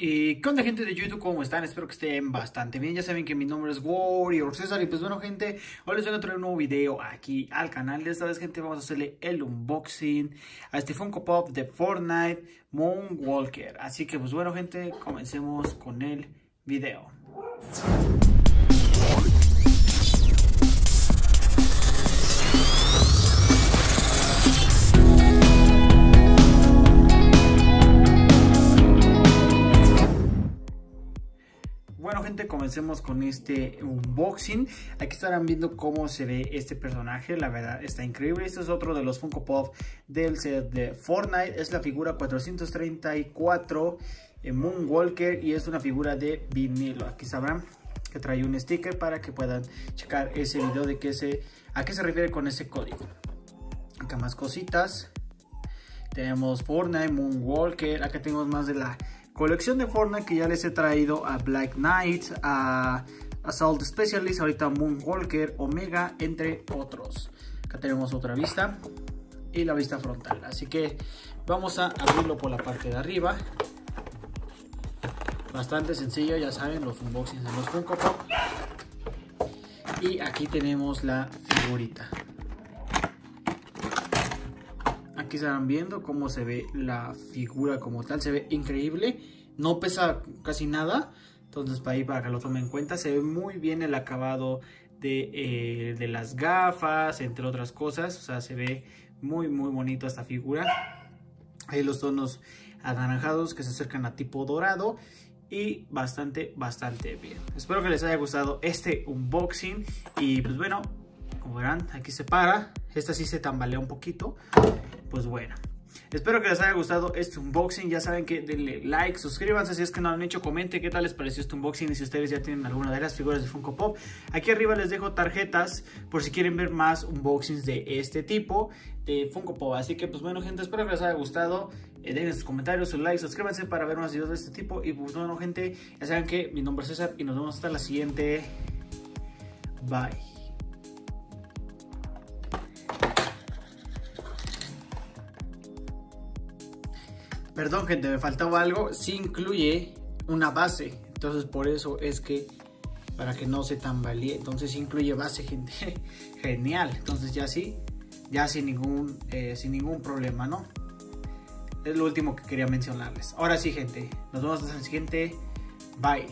¿Qué onda, gente de YouTube? ¿Cómo están? Espero que estén bastante bien. Ya saben que mi nombre es Warrior César. Y pues bueno, gente, hoy les voy a traer un nuevo video aquí al canal. Esta vez, gente, vamos a hacerle el unboxing a este Funko Pop de Fortnite Moonwalker. Así que pues bueno, gente, comencemos con el video. Bueno, gente, comencemos con este unboxing. Aquí estarán viendo cómo se ve este personaje. La verdad está increíble. Este es otro de los Funko Pop del set de Fortnite. Es la figura 434 Moonwalker y es una figura de vinilo. Aquí sabrán que trae un sticker para que puedan checar ese video de a qué se refiere con ese código. Acá más cositas. Tenemos Fortnite, Moonwalker. Acá tenemos más de la colección de Fortnite que ya les he traído a Black Knight, a Assault Specialist, ahorita Moonwalker, Omega, entre otros. Acá tenemos otra vista y la vista frontal. Así que vamos a abrirlo por la parte de arriba. Bastante sencillo, ya saben, los unboxings de los Funko Pop. Y aquí tenemos la figurita. Aquí estarán viendo cómo se ve la figura como tal. Se ve increíble. No pesa casi nada. Entonces para que lo tomen en cuenta. Se ve muy bien el acabado de las gafas, entre otras cosas. O sea, se ve muy muy bonito esta figura. Hay los tonos anaranjados que se acercan a tipo dorado. Y bastante bien. Espero que les haya gustado este unboxing. Y pues bueno, como verán, aquí se para. Esta sí se tambalea un poquito. Pues bueno, espero que les haya gustado este unboxing. Ya saben que denle like, suscríbanse si es que no lo han hecho, comenten qué tal les pareció este unboxing y si ustedes ya tienen alguna de las figuras de Funko Pop. Aquí arriba les dejo tarjetas por si quieren ver más unboxings de este tipo de Funko Pop. Así que pues bueno, gente, espero que les haya gustado. Dejen sus comentarios, sus likes, suscríbanse para ver más videos de este tipo. Y pues bueno, gente, ya saben que mi nombre es César y nos vemos hasta la siguiente. Bye. Perdón, gente, me faltaba algo. Sí incluye una base. Entonces, por eso es que, para que no se tambalee. Entonces, sí incluye base, gente. Genial. Entonces, ya sí. Ya sin ningún problema, ¿no? Es lo último que quería mencionarles. Ahora sí, gente. Nos vemos hasta el siguiente. Bye.